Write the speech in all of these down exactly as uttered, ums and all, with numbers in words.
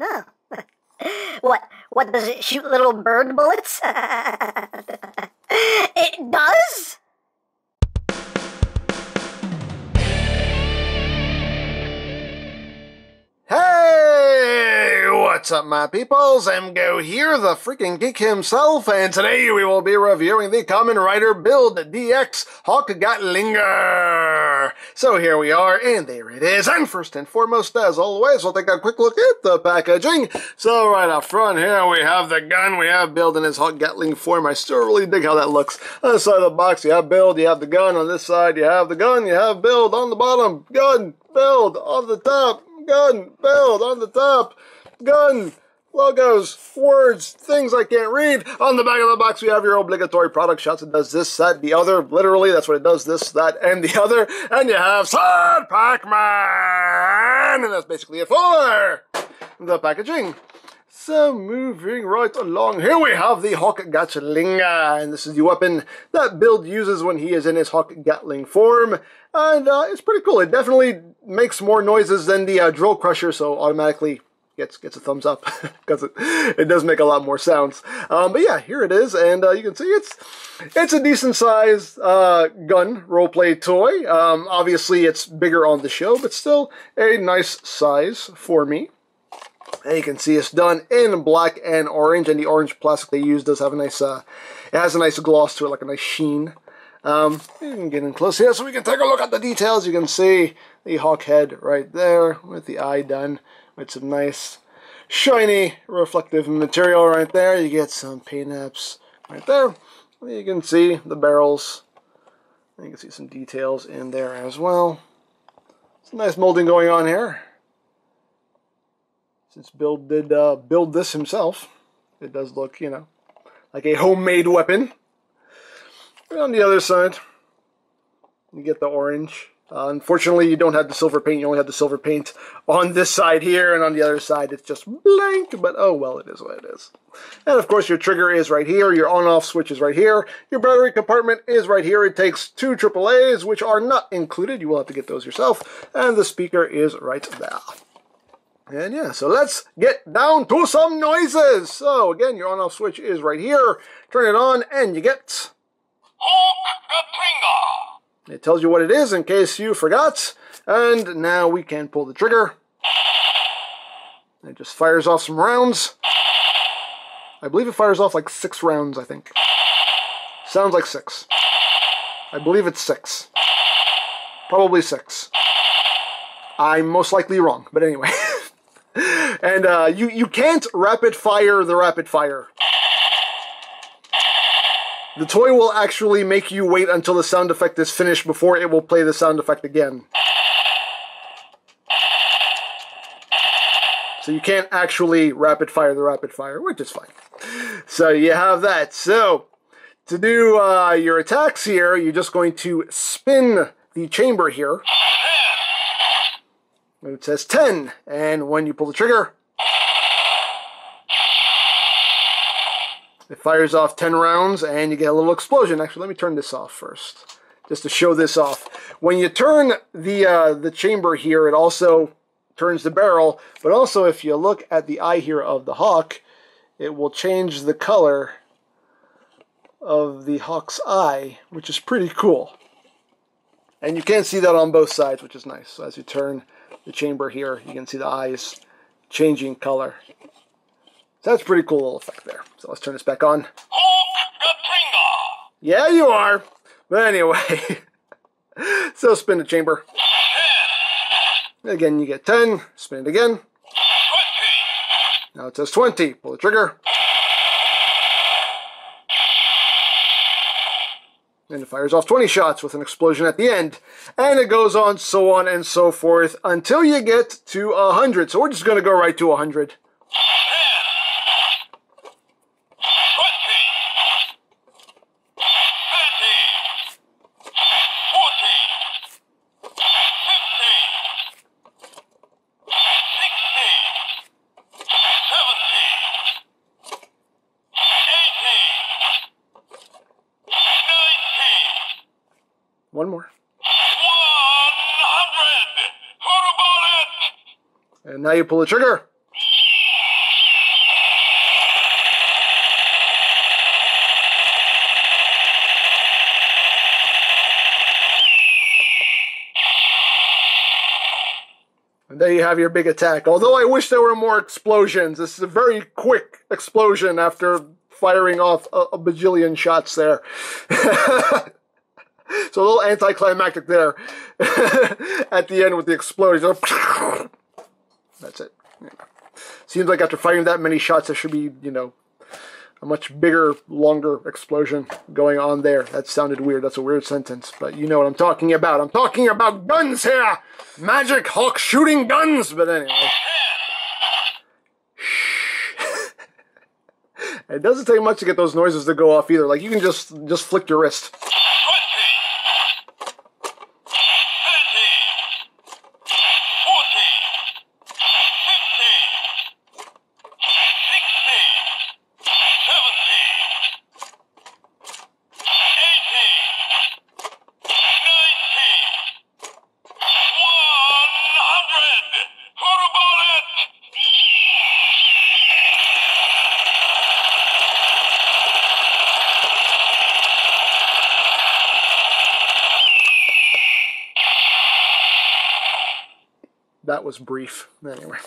No. What? What does it shoot? Little bird bullets? It does? Hey! What's up, my peoples? M Go here, the freaking geek himself, and today we will be reviewing the Kamen Rider Build D X Hawk Gatlinger. So here we are, and there it is. And first and foremost, as always, we'll take a quick look at the packaging. So right up front here, we have the gun. We have Build in his Hawk Gatling form. I still really dig how that looks. On this side of the box, you have Build. You have the gun. On this side, you have the gun. You have Build on the bottom. Gun. Build on the top. Gun, Build on the top, gun, logos, words, things I can't read. On the back of the box, we have your obligatory product shots. It does this, that, the other. Literally, that's what it does, this, that, and the other. And you have Son Pac-Man! And that's basically it for the packaging. So, moving right along, here we have the Hawk Gatlinger, and this is the weapon that Build uses when he is in his Hawk Gatling form, and uh, it's pretty cool. It definitely makes more noises than the uh, Drill Crusher, so automatically gets gets a thumbs up, because it, it does make a lot more sounds. Um, but yeah, here it is, and uh, you can see it's it's a decent-sized uh, gun roleplay toy. Um, obviously, it's bigger on the show, but still a nice size for me. And you can see it's done in black and orange, and the orange plastic they use does have a nice, uh, it has a nice gloss to it, like a nice sheen. Um, you can get in close here so we can take a look at the details. You can see the hawk head right there with the eye done with some nice, shiny, reflective material right there. You get some paint-ups right there. You can see the barrels. You can see some details in there as well. Some nice molding going on here. Since Build did uh, build this himself, it does look, you know, like a homemade weapon. And on the other side, you get the orange. Uh, unfortunately, you don't have the silver paint. You only have the silver paint on this side here, and on the other side, it's just blank. But oh well, it is what it is. And of course, your trigger is right here. Your on-off switch is right here. Your battery compartment is right here. It takes two triple A's, which are not included. You will have to get those yourself. And the speaker is right there. And yeah, so let's get down to some noises. So again, your on-off switch is right here. Turn it on and you get... It tells you what it is in case you forgot. And now we can pull the trigger. It just fires off some rounds. I believe it fires off like six rounds, I think. Sounds like six. I believe it's six. Probably six. I'm most likely wrong, but anyway... And uh, you, you can't rapid fire the rapid fire. The toy will actually make you wait until the sound effect is finished before it will play the sound effect again. So you can't actually rapid fire the rapid fire, which is fine. So you have that. So to do uh, your attacks here, you're just going to spin the chamber here. It says ten, and when you pull the trigger, it fires off ten rounds, and you get a little explosion. Actually, let me turn this off first, just to show this off. When you turn the, uh, the chamber here, it also turns the barrel, but also if you look at the eye here of the hawk, it will change the color of the hawk's eye, which is pretty cool. And you can see that on both sides, which is nice. So as you turn the chamber here, you can see the eyes changing color. So that's a pretty cool little effect there. So let's turn this back on. Yeah, you are. But anyway, so spin the chamber. Again, you get ten. Spin it again. twenty. Now it says twenty. Pull the trigger. And it fires off twenty shots with an explosion at the end. And it goes on, so on and so forth, until you get to one hundred. So we're just going to go right to one hundred. One more. one hundred! And now you pull the trigger. And there you have your big attack. Although I wish there were more explosions. This is a very quick explosion after firing off a, a bajillion shots there. So a little anticlimactic there at the end with the explosion. That's it. Yeah. Seems like after firing that many shots, there should be, you know, a much bigger, longer explosion going on there. That sounded weird. That's a weird sentence, but you know what I'm talking about. I'm talking about guns here! Magic Hawk shooting guns! But anyway. It doesn't take much to get those noises to go off either. Like, you can just, just flick your wrist. That was brief. Anyway.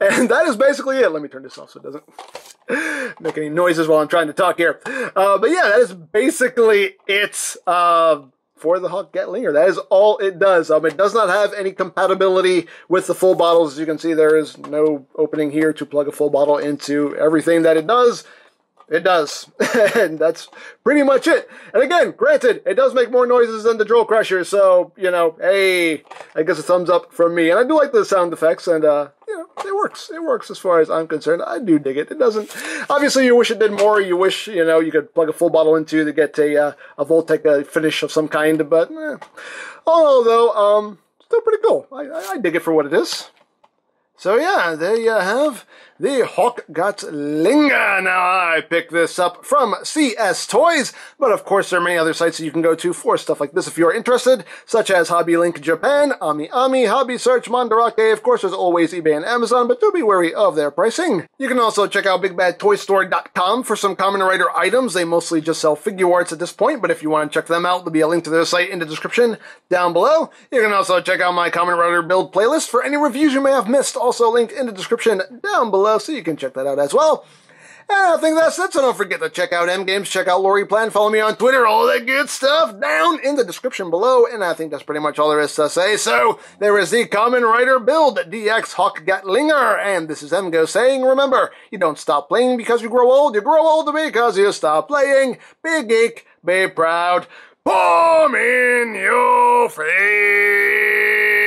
And that is basically it. Let me turn this off so it doesn't make any noises while I'm trying to talk here. Uh, but yeah, that is basically it uh, for the Hawk Gatlinger. That is all it does. Um, it does not have any compatibility with the full bottles. As you can see, there is no opening here to plug a full bottle into. Everything that it does, it does. And that's pretty much it. And again, granted, it does make more noises than the Drill Crusher, so, you know, hey, I guess a thumbs up from me. And I do like the sound effects, and, uh, you know, it works. It works as far as I'm concerned. I do dig it. It doesn't... Obviously, you wish it did more. You wish, you know, you could plug a full bottle into to get a, uh, a Voltec uh, finish of some kind, but, eh. Although, um, still pretty cool. I, I, I dig it for what it is. So yeah, there you have the Hawk Gatlinger. Now I picked this up from C S Toys, but of course there are many other sites that you can go to for stuff like this if you're interested, such as Hobby Link Japan, Ami Ami, Hobby Search, Mandarake, of course there's always eBay and Amazon, but do be wary of their pricing. You can also check out Big Bad Toy Store dot com for some Kamen Rider items. They mostly just sell figure arts at this point, but if you want to check them out, there'll be a link to their site in the description down below. You can also check out my Kamen Rider Build playlist for any reviews you may have missed. Also linked in the description down below, so you can check that out as well. And I think that's it, so don't forget to check out M Games, check out Lori Plan, follow me on Twitter, all that good stuff down in the description below, and I think that's pretty much all there is to say. So, there is the Kamen Rider Build D X Hawk Gatlinger, and this is M Go saying, remember, you don't stop playing because you grow old, you grow old because you stop playing. Be geek, be proud, palm in your face.